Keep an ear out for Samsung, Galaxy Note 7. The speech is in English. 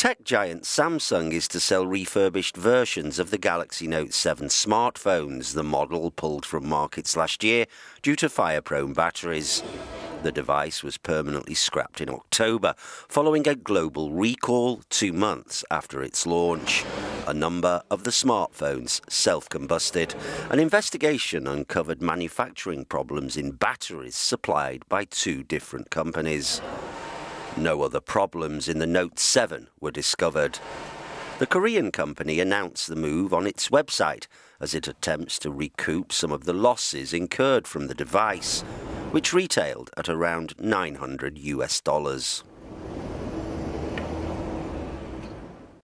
Tech giant Samsung is to sell refurbished versions of the Galaxy Note 7 smartphones, the model pulled from markets last year due to fire-prone batteries. The device was permanently scrapped in October, following a global recall 2 months after its launch. A number of the smartphones self-combusted. An investigation uncovered manufacturing problems in batteries supplied by 2 different companies. No other problems in the Note 7 were discovered. The Korean company announced the move on its website as it attempts to recoup some of the losses incurred from the device, which retailed at around $900.